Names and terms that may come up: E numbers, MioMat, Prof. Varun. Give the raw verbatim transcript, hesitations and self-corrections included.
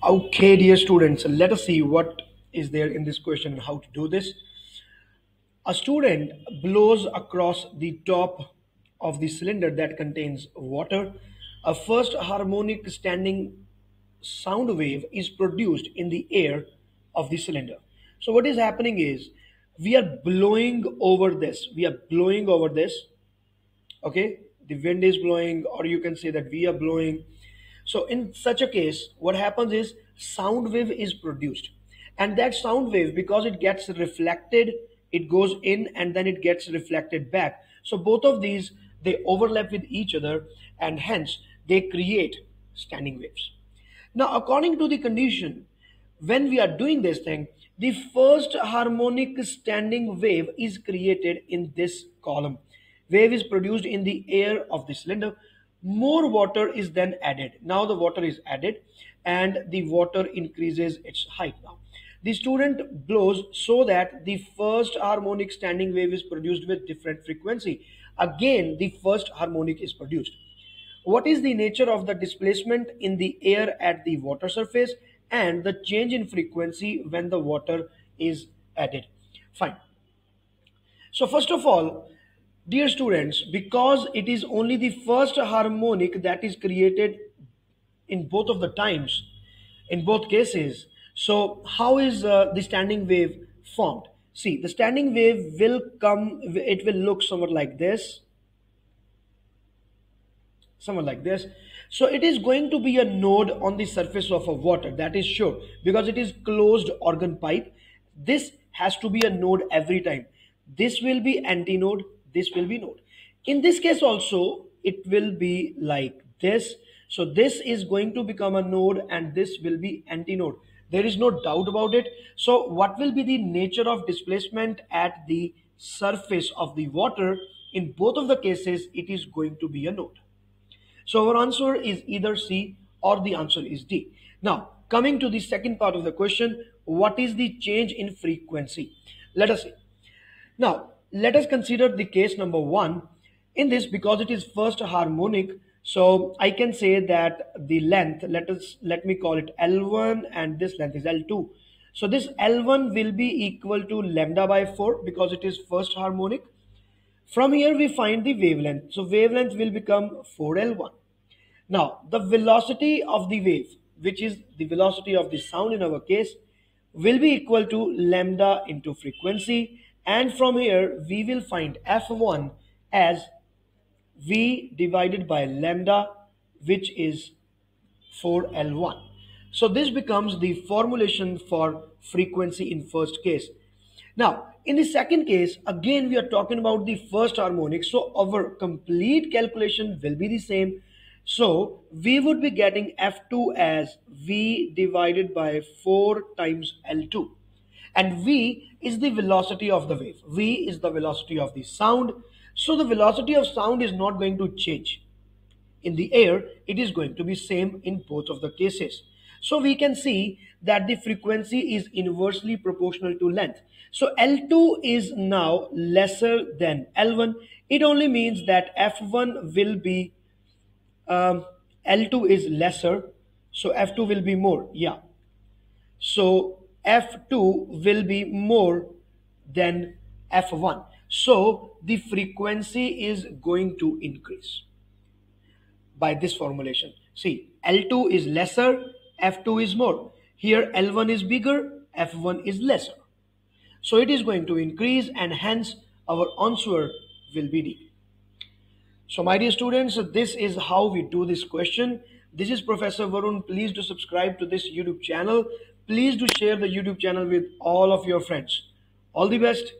Okay, dear students, let us see what is there in this question and how to do this. A student blows across the top of the cylinder that contains water. A first harmonic standing sound wave is produced in the air of the cylinder. So what is happening is we are blowing over this. We are blowing over this. Okay, the wind is blowing, or you can say that we are blowing. So in such a case, what happens is sound wave is produced, and that sound wave, because it gets reflected, it goes in and then it gets reflected back. So both of these, they overlap with each other, and hence they create standing waves. Now, according to the condition, when we are doing this thing, the first harmonic standing wave is created in this column. Wave is produced in the air of the cylinder. More water is then added. Now the water is added and the water increases its height. Now the student blows so that the first harmonic standing wave is produced with different frequency. Again, the first harmonic is produced. What is the nature of the displacement in the air at the water surface and the change in frequency when the water is added? Fine. So first of all, dear students, because it is only the first harmonic that is created in both of the times, in both cases, so how is uh, the standing wave formed? See, the standing wave will come, it will look somewhat like this, somewhat like this. So it is going to be a node on the surface of a water, that is sure, because it is closed organ pipe. This has to be a node every time. This will be antinode. This will be node. In this case also, it will be like this. So this is going to become a node and this will be antinode. There is no doubt about it. So what will be the nature of displacement at the surface of the water? In both of the cases, it is going to be a node. So our answer is either C or the answer is D. Now, coming to the second part of the question, what is the change in frequency? Let us see. Now, let us consider the case number one. In this, because it is first harmonic, so I can say that the length, let us let me call it L one, and this length is L two. So this L one will be equal to lambda by four because it is first harmonic. From here we find the wavelength. So wavelength will become four L one. Now the velocity of the wave, which is the velocity of the sound in our case, will be equal to lambda into frequency. And from here, we will find F one as V divided by lambda, which is four L one. So this becomes the formulation for frequency in first case. Now, in the second case, again, we are talking about the first harmonic. So our complete calculation will be the same. So we would be getting F two as V divided by four times L two. And V is the velocity of the wave. V is the velocity of the sound. So the velocity of sound is not going to change. In the air, it is going to be same in both of the cases. So we can see that the frequency is inversely proportional to length. So L two is now lesser than L one. It only means that F one will be, um, L two is lesser. So F two will be more. Yeah. So F two will be more than F one. So the frequency is going to increase by this formulation. See, L two is lesser, F two is more. Here L one is bigger, F one is lesser. So it is going to increase, and hence our answer will be D. So my dear students, this is how we do this question. This is Professor Varun. Please do subscribe to this YouTube channel. Please do share the YouTube channel with all of your friends. All the best.